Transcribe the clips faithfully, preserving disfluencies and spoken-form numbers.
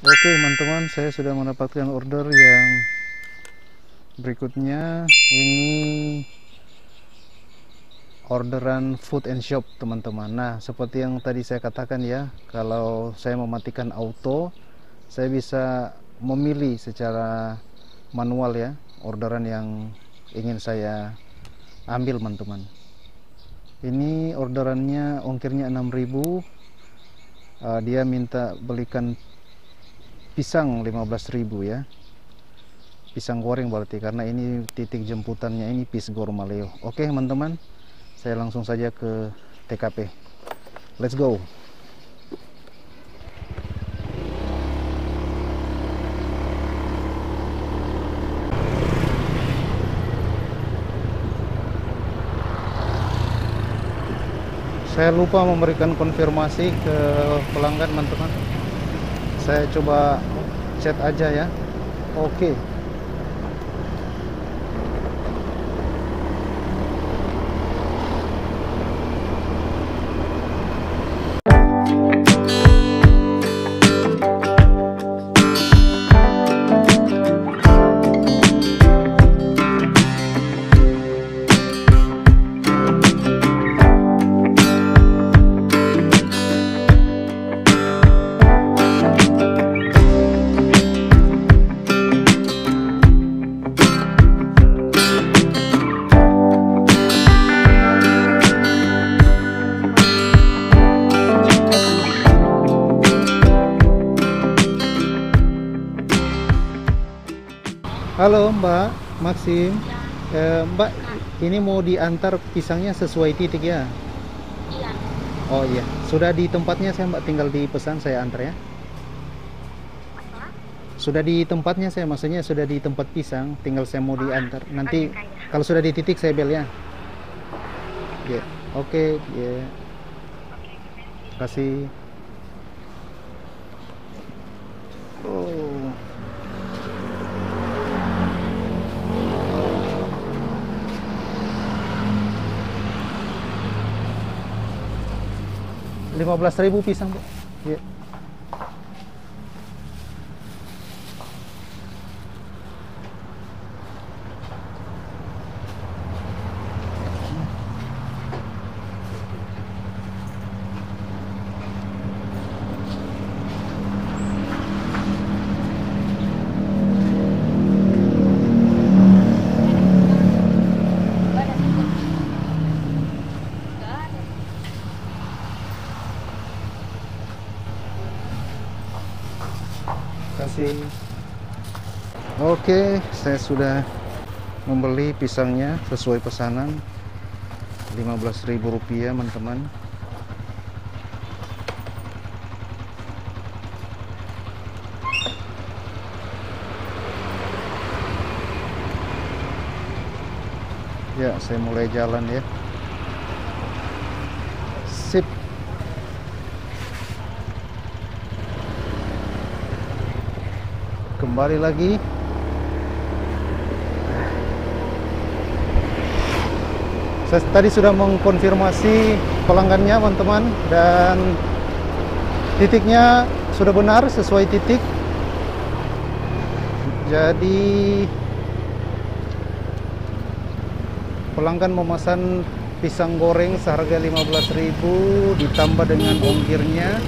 Oke teman-teman, saya sudah mendapatkan order yang berikutnya. Ini orderan food and shop teman-teman. Nah seperti yang tadi saya katakan ya, kalau saya mematikan auto, saya bisa memilih secara manual ya orderan yang ingin saya ambil teman-teman. Ini orderannya ongkirnya enam ribu, uh, dia minta belikan pisang lima belas ribu ya, pisang goreng berarti, karena ini titik jemputannya ini Pisgor Maleo. Oke teman-teman, saya langsung saja ke T K P. Let's go. Saya lupa memberikan konfirmasi ke pelanggan teman-teman. Saya coba chat aja ya. Oke. Okay. Halo Mbak Maxim ya. eh, Mbak, nah, ini mau diantar pisangnya sesuai titik ya? Iya. Oh iya, sudah di tempatnya saya Mbak, tinggal dipesan saya antar ya. Apa? Sudah di tempatnya saya, maksudnya sudah di tempat pisang, tinggal saya mau oh, diantar nanti kaya. Kalau sudah di titik saya bel ya. Yeah. Oke, okay, ya. Yeah. Terima kasih. Oh. lima belas ribu pisang, Bu. Ya. Oke, saya sudah membeli pisangnya sesuai pesanan lima belas ribu rupiah teman-teman. Ya, saya mulai jalan ya. Sip. Kembali lagi. Saya tadi sudah mengkonfirmasi pelanggannya teman-teman, dan titiknya sudah benar sesuai titik. Jadi pelanggan memesan pisang goreng seharga lima belas ribu ditambah dengan ongkirnya.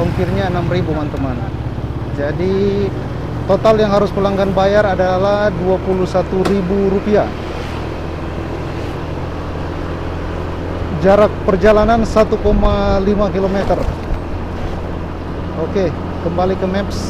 Ongkirnya enam ribu teman-teman. Jadi total yang harus pelanggan bayar adalah dua puluh satu ribu rupiah. Jarak perjalanan satu koma lima kilometer. Oke, kembali ke Maps.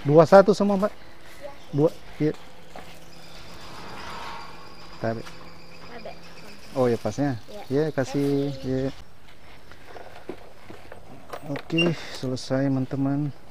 Dua satu semua, Mbak. Dua, iya. Tarik. Oh ya pasnya. Ya, yeah, kasih. Yeah. Oke, okay, selesai teman-teman.